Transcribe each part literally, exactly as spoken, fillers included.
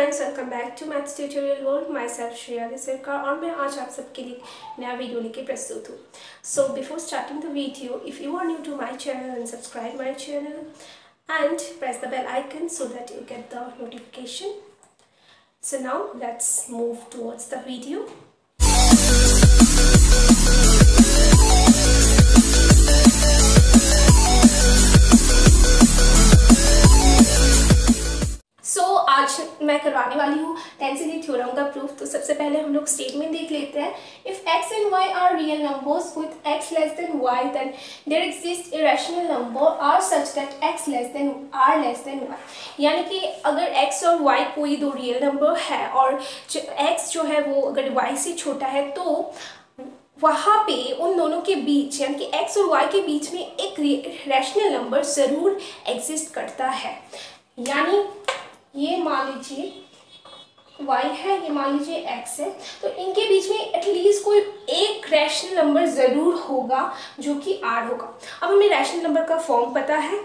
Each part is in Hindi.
Friends, welcome back to maths tutorial world. Myself Shreya Sircar और मैं आज आप सबके लिए नया वीडियो लेके प्रस्तुत हूँ। So before starting the video, if you are new to my channel and subscribe my channel and press the bell icon so that you get the notification. So now let's move towards the video. मैं करवाने वाली हूँ डेंसिटी थ्योरम का प्रूफ। तो सबसे पहले हम लोग स्टेटमेंट देख लेते हैं। If x and y are real numbers with x less than y, then there exist irrational number are such that x less than r less than y। यानी कि अगर x और y कोई दो रियल नंबर है और x जो है वो अगर y से छोटा है तो वहाँ पे उन दोनों के बीच यानी कि x और y के बीच में एक रैशनल नंबर ज़रूर एग्जिस्ट करता है। यानी ये मान लीजिए y है, ये मान लीजिए x है, तो इनके बीच में एटलीस्ट कोई एक रैशनल नंबर ज़रूर होगा जो कि r होगा। अब हमें रैशनल नंबर का फॉर्म पता है।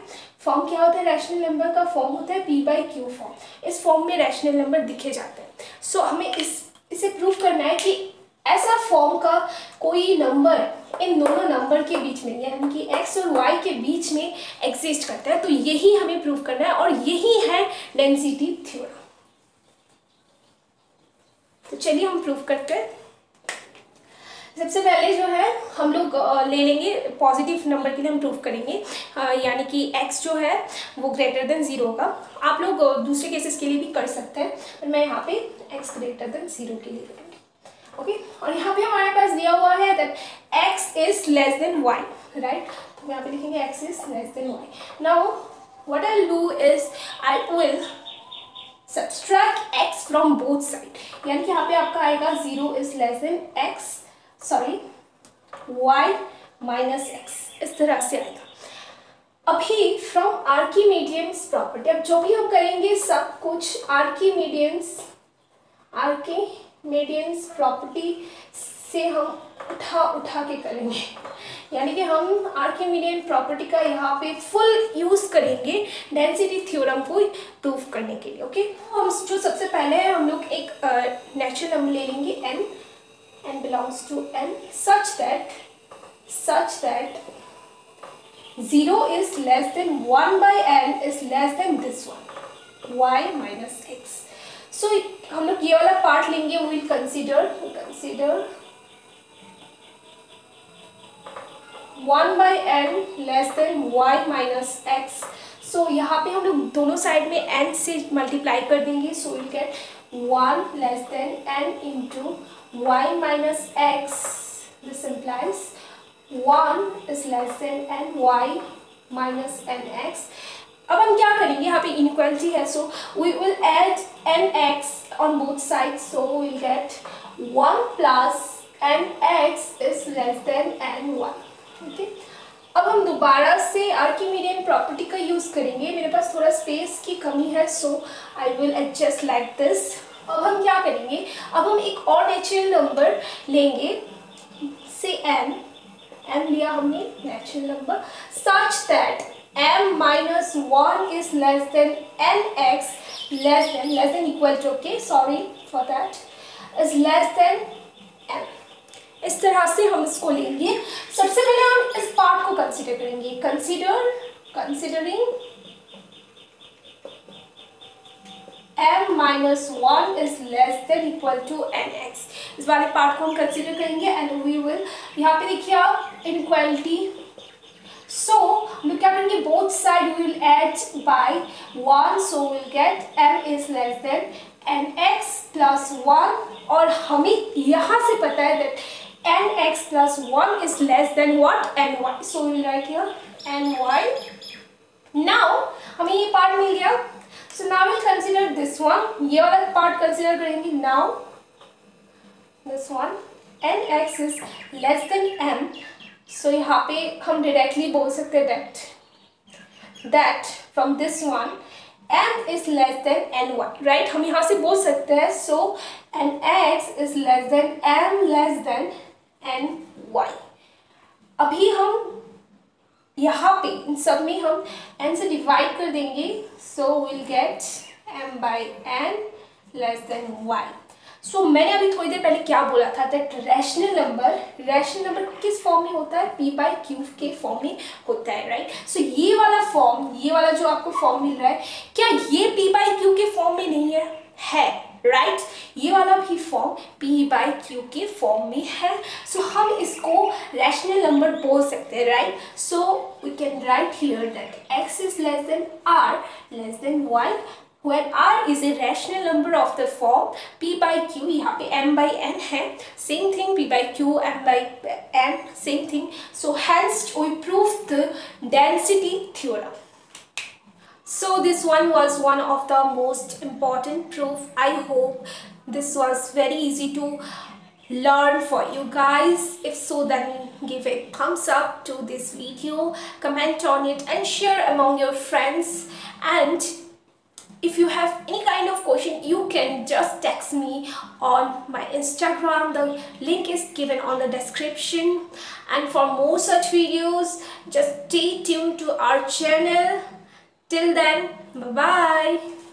फॉर्म क्या होता है? रैशनल नंबर का फॉर्म होता है p बाई क्यू फॉर्म। इस फॉर्म में रैशनल नंबर दिखे जाते हैं। सो so, हमें इस इसे प्रूफ करना है कि ऐसा फॉर्म का कोई नंबर इन दोनों नंबर के बीच में यानी कि x और y के बीच में एग्जिस्ट करता है। तो यही हमें प्रूफ करना है और यही है डेंसिटी थ्योरम। तो चलिए हम प्रूफ करते हैं। सबसे पहले जो है हम लोग ले लेंगे पॉजिटिव नंबर के लिए हम प्रूफ करेंगे, यानी कि x जो है वो ग्रेटर देन ज़ीरो का। आप लोग दूसरे केसेस के लिए भी कर सकते हैं, पर मैं यहाँ पे x ग्रेटर देन ज़ीरो के लिए करूँगी। Okay okay? और यहाँ पे हमारे पास दिया हुआ है that x is less than y, right? तो यहाँ पे लिखेंगे x is less than y। Now what I will do is I will subtract x from both side. यानी कि यहाँ पे आपका आएगा zero is less than x sorry y minus x, इस तरह से आएगा। अभी फ्रॉम आर्किमीडियंस प्रॉपर्टी, अब जो भी हम करेंगे सब कुछ आर्किमीडियंस आर्की मीडियंस प्रॉपर्टी से हम उठा उठा के करेंगे। यानी कि हम आर्किमीडियन प्रॉपर्टी का यहाँ पे फुल यूज़ करेंगे डेंसिटी थ्योरम को प्रूफ करने के लिए। ओके, हम जो सबसे पहले है हम लोग एक नेचुरल नंबर ले लेंगे n, n belongs to n such that such that zero is less than one by n is less than this one y minus x। So so, हम लोग ये वाला पार्ट लेंगे। We will consider consider one by N less than Y minus X. So यहाँ पे हम लोग दोनों साइड में एन से मल्टीप्लाई कर देंगे। So we get one less than N into Y minus X. This implies one is less than N Y minus N X. अब हम क्या करेंगे, यहाँ पे इनइक्वालिटी है, so we will add N X on both side. So we will get one plus N X is less than N one. Okay, अब हम दोबारा से आर्किमीडियन प्रॉपर्टी का यूज़ करेंगे। मेरे पास थोड़ा स्पेस की कमी है, so I will adjust like this. अब हम क्या करेंगे, अब हम एक और नेचुरल नंबर लेंगे से एन एन लिया हमने natural number such that m minus one is less than nx less than less than equal to okay sorry for that is less than m। इस तरह से हम इसको लेंगे। सबसे पहले हम इस पार्ट को कंसीडर करेंगे। Consider considering m minus one is less than equal to nx, इस वाले पार्ट को हम कंसीडर करेंगे। एंड वी विल यहाँ पे देखिए आप इनक्वालिटी। सो हम लोग क्या करेंगे, both side will add by one. So will get m is less than N X plus one. और हमें यहाँ से पता है that N X plus one is less than what N Y. So will write here N Y. Now हमें ये पार्ट मिल गया। So now will consider this one, ये वाला पार्ट कंसिडर करेंगे। Now this one N X is less than M. So so, यहाँ पे हम डायरेक्टली बोल सकते हैं that that from this one m is less than N one, right? हम यहाँ से बोल सकते हैं so N X is less than m less than N Y. अभी हम यहाँ पे इन सब में हम n से डिवाइड कर देंगे। So will get m by N less than Y. सो मैंने अभी थोड़ी देर पहले क्या बोला था that rational number rational number किस फॉर्म में होता है, पी बाई क्यू के फॉर्म में होता है, राइट. सो ये वाला फॉर्म, ये वाला जो आपको फॉर्म मिल रहा है, क्या ये पी बाई क्यू के फॉर्म में नहीं है? है, राइट right? ये वाला भी फॉर्म P बाई क्यू के फॉर्म में है. सो so, हम इसको रैशनल नंबर बोल सकते हैं, right. So we can write here that x is less than r less than y when r is a rational number of the form P by Q. यहाँ पे m बाई n है, same thing, P by Q m by n same thing. So hence we prove the density theorem. So this one was one of the most important proof. I hope this was very easy to learn for you guys. If so, then give a thumbs up to this video, comment on it and share among your friends. And if you have any kind of question, you can just text me on my Instagram. The link is given on the description. And for more such videos, just stay tuned to our channel. Till then, bye-bye.